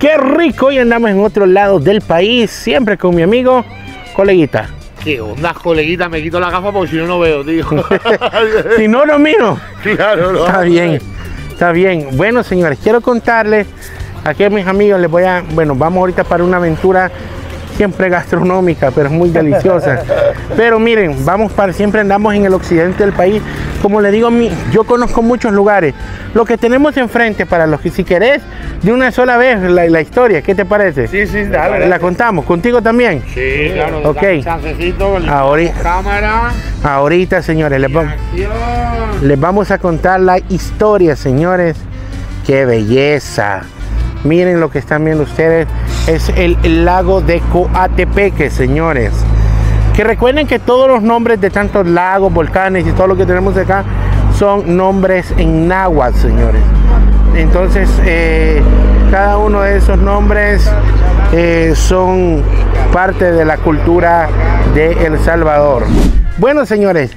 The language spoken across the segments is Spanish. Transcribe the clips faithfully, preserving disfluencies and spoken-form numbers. ¡Qué rico! Hoy andamos en otro lado del país, siempre con mi amigo, coleguita. ¿Qué onda, coleguita? Me quito la gafa porque si no, no veo, tío. Si no, no miro. Claro, no. Está bien, está bien. Bueno, señores, quiero contarles aquí a mis amigos, les voy a... Bueno, vamos ahorita para una aventura siempre gastronómica, pero es muy deliciosa. Pero miren, vamos para... Siempre andamos en el occidente del país. Como les digo, yo conozco muchos lugares. Lo que tenemos enfrente, para los que, si querés, de una sola vez la, la historia, ¿qué te parece? Sí, sí, dale. ¿La contamos? ¿Contigo también? Sí, claro. Ok. Ahorita, cámara. Ahorita, señores, les, va, les vamos a contar la historia, señores. ¡Qué belleza! Miren lo que están viendo ustedes. Es el, el lago de Coatepeque, señores. Que recuerden que todos los nombres de tantos lagos, volcanes y todo lo que tenemos acá son nombres en náhuatl, señores. Entonces, eh, cada uno de esos nombres eh, son parte de la cultura de El Salvador. Bueno, señores,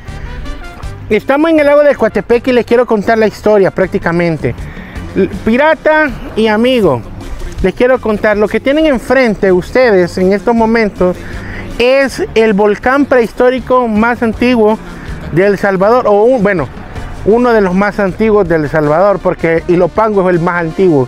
estamos en el lago de Coatepeque y les quiero contar la historia prácticamente. Pirata y amigo, les quiero contar lo que tienen enfrente ustedes en estos momentos. Es el volcán prehistórico más antiguo de El Salvador, o un, bueno, uno de los más antiguos de El Salvador, porque Ilopango es el más antiguo.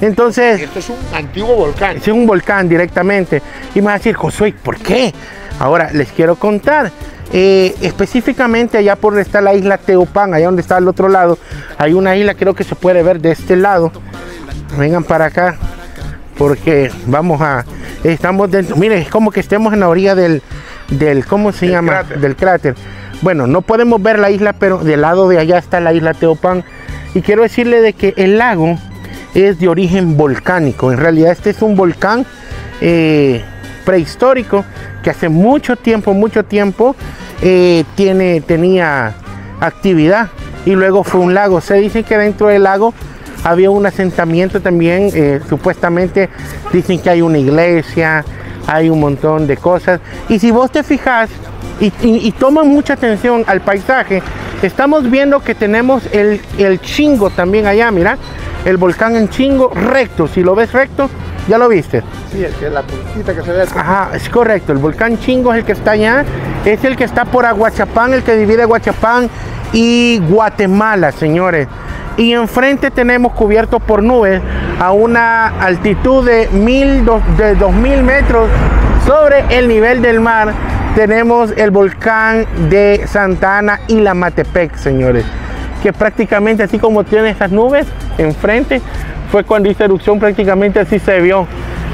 Entonces, esto es un antiguo volcán. Es un volcán directamente. Y me vas a decir, Josué, ¿por qué? Ahora les quiero contar. Eh, específicamente allá por donde está la isla Teopán, allá donde está al otro lado, hay una isla, creo que se puede ver de este lado. Vengan para acá, porque vamos a... Estamos dentro, miren, es como que estemos en la orilla del, del ¿cómo se llama? Cráter. Del cráter. Bueno, no podemos ver la isla, pero del lado de allá está la isla Teopán. Y quiero decirle de que el lago es de origen volcánico. En realidad este es un volcán eh, prehistórico que hace mucho tiempo, mucho tiempo eh, tiene, tenía actividad. Y luego fue un lago. Se dice que dentro del lago había un asentamiento también, eh, supuestamente dicen que hay una iglesia, hay un montón de cosas. Y si vos te fijas y, y, y toman mucha atención al paisaje, estamos viendo que tenemos el, el Chingo también allá, mira, el volcán en Chingo recto. Si lo ves recto, ¿ya lo viste? Sí, el que es la puntita que se ve. Ajá, es correcto, el volcán Chingo es el que está allá, es el que está por Aguachapán, el que divide Aguachapán y Guatemala, señores. Y enfrente tenemos cubierto por nubes a una altitud de mil, de dos mil metros sobre el nivel del mar. Tenemos el volcán de Santa Ana y Ilamatepec, señores, que prácticamente así como tiene estas nubes enfrente, fue cuando hizo erupción, prácticamente así se vio.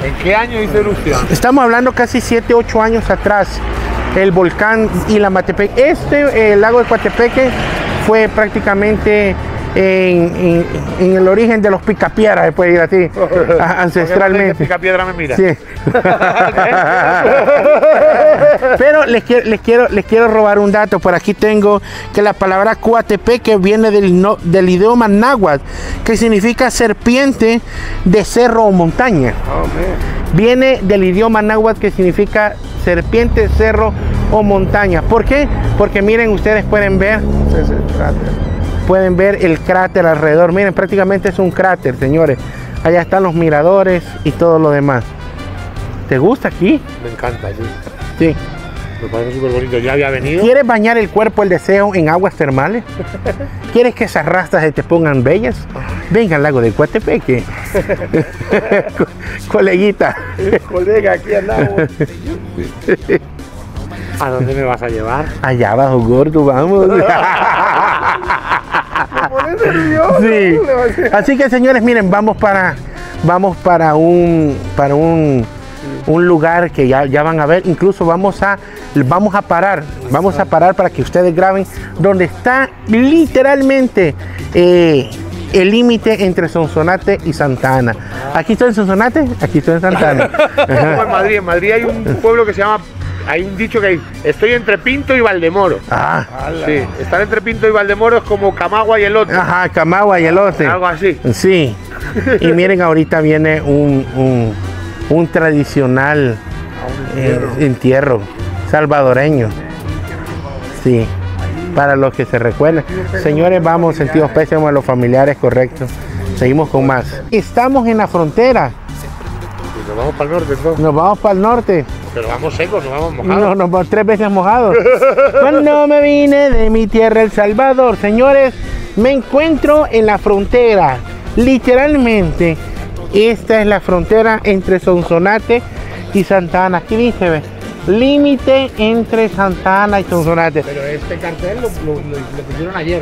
¿En qué año hizo erupción? Estamos hablando casi siete, ocho años atrás, el volcán Ilamatepec. Este, el lago de Coatepeque, fue prácticamente... En, en, en el origen de los picapiedras, se puede ir así, a, ancestralmente. Picapiedra me mira. Sí. Pero les quiero, les, quiero, les quiero robar un dato. Por aquí tengo que la palabra Coatepeque viene del, no, del idioma náhuatl, que significa serpiente de cerro o montaña. Oh, viene del idioma náhuatl, que significa serpiente, cerro o montaña. ¿Por qué? Porque miren, ustedes pueden ver... Es el cráter. Pueden ver el cráter alrededor. Miren, prácticamente es un cráter, señores. Allá están los miradores y todo lo demás. ¿Te gusta aquí? Me encanta, sí. Sí. Me parece súper bonito. Ya había venido. ¿Quieres bañar el cuerpo, el deseo, en aguas termales? ¿Quieres que esas rastas se te pongan bellas? Venga al lago de Coatepeque. Coleguita. Colega, aquí andamos. ¿A dónde me vas a llevar? Allá abajo, gordo, vamos. Sí. Así que, señores, miren, vamos para vamos para un para un, un lugar que ya, ya van a ver. Incluso vamos a vamos a parar vamos a parar para que ustedes graben donde está literalmente eh, el límite entre Sonsonate y Santa Ana. Aquí estoy en Sonsonate, aquí estoy en Santa Ana. En Madrid, en Madrid hay un pueblo que se llama... Hay un dicho que hay, estoy entre Pinto y Valdemoro. Ah, sí. Estar entre Pinto y Valdemoro es como Camagua y elote. Ajá, Camagua y elote. Algo así. Sí. Y miren, ahorita viene un, un, un tradicional un entierro. Eh, entierro salvadoreño. Sí. Para los que se recuerdan. Señores, vamos, sentidos pésimos a los familiares, correcto. Seguimos con más. Estamos en la frontera Y nos vamos para el norte, ¿no? Nos vamos para el norte. Pero vamos secos, nos vamos mojados. No, nos vamos tres veces mojados. Cuando me vine de mi tierra, El Salvador, señores, me encuentro en la frontera. Literalmente, esta es la frontera entre Sonsonate y Santa Ana. Aquí dice, ¿ves? Límite entre Santa Ana y Sonsonate. Pero este cartel lo, lo, lo, lo pusieron ayer.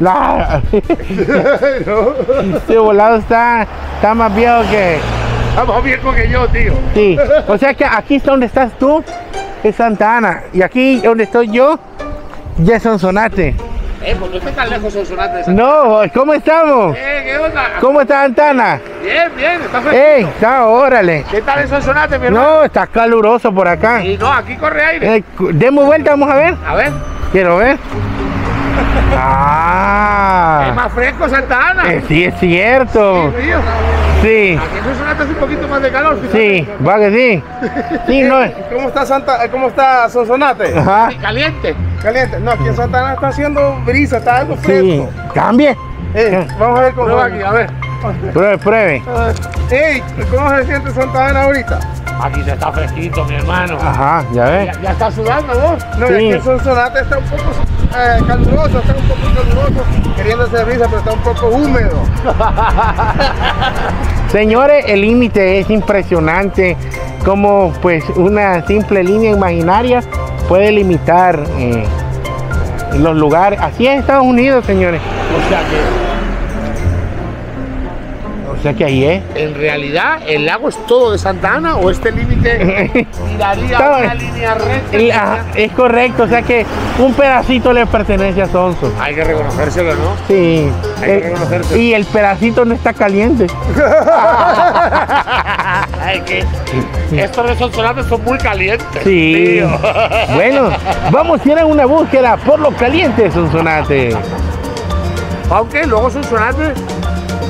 La... ¿No? Este volado está, está más viejo que... Está más viejo que yo, tío. Sí, o sea que aquí está donde estás tú, es Santa Ana. Y aquí donde estoy yo, ya es Sonsonate. Eh, pues no está tan lejos Sonsonate de Santa Ana. No, ¿cómo estamos? Eh, ¿qué onda? ¿Cómo está Santa Ana? Bien, bien, está fresco. Eh, está, órale. ¿Qué tal en Sonsonate, mi hermano? No, está caluroso por acá. Y no, aquí corre aire. Eh, demos vuelta, vamos a ver. A ver. Quiero ver. Ah, es más fresco Santa Ana. Eh, sí, es cierto. Sí, sí. Aquí en Sonsonate hace un poquito más de calor. Sí, va que sí. Sí, no es. ¿Cómo está Santa, cómo está Sonsonate? Ajá. Sí, caliente. Caliente. No, aquí en Santa Ana está haciendo brisa, está algo fresco. Sí. Cambie. Eh, vamos a ver cómo va aquí, a ver. Pruebe, pruebe. Ey, ¿cómo se siente Santa Ana ahorita? Aquí se está fresquito, mi hermano. Ajá, ya ves. Ya, ya está sudando, ¿no? No, sí. Aquí en Sonsonate está un poco eh, caluroso, está un poco caluroso, queriendo hacer brisa, pero está un poco húmedo. Señores, el límite es impresionante, como pues una simple línea imaginaria puede limitar eh, los lugares. Así es Estados Unidos, señores. O sea que... O sea que ahí es. En realidad, ¿el lago es todo de Santa Ana o este límite tiraría una línea recta? La, es correcto, o sea que un pedacito le pertenece a Sonso. Hay que reconocérselo, ¿no? Sí. Hay el, que reconocérselo. Y el pedacito no está caliente. Ay, que estos de Sonsonate son muy calientes. Sí. Tío. Bueno, vamos a ir a una búsqueda por lo caliente de Sonsonate. Aunque luego Sonsonate...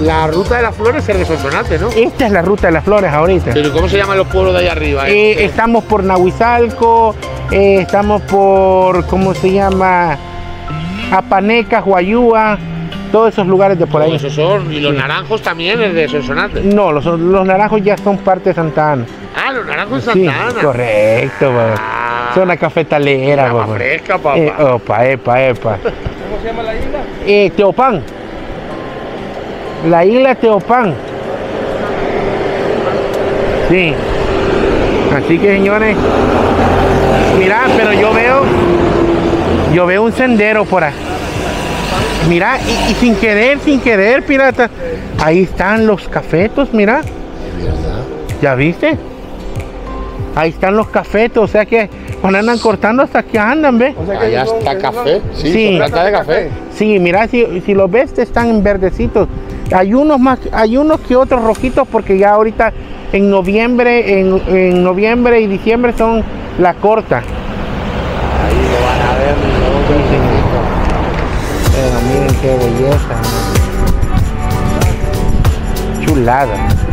La ruta de las flores es de Sonsonate, ¿no? Esta es la ruta de las flores ahorita. Pero ¿cómo se llaman los pueblos de allá arriba? Eh? Eh, estamos por Nahuizalco, eh, estamos por, ¿cómo se llama? Apaneca, Guayúa, todos esos lugares de por ahí. Esos son, y los sí. Naranjos también es de Sonsonate. No, los, los naranjos ya son parte de Santa Ana. Ah, los naranjos de Santa Ana. Sí, correcto, ah, son una cafetalera, papá. Fresca, papá. Eh, opa, epa, epa. ¿Cómo se llama la isla? Eh, Teopán. La isla Teopán. Sí. Así que, señores, mira, pero yo veo, yo veo un sendero por ahí. Mira, y, y sin querer, sin querer, pirata. Ahí están los cafetos, mira. ¿Ya viste? Ahí están los cafetos, o sea que cuando andan cortando hasta que andan, ¿ves? O sea que allá son, está café, son... sí, sí. Son plantas de café. Sí, mira, si, si los ves, están en verdecitos. Hay unos más, hay unos que otros rojitos porque ya ahorita en noviembre, en, en noviembre y diciembre son la corta. Ahí lo van a ver, ¿no? Pero miren qué belleza, ¿no? Chulada.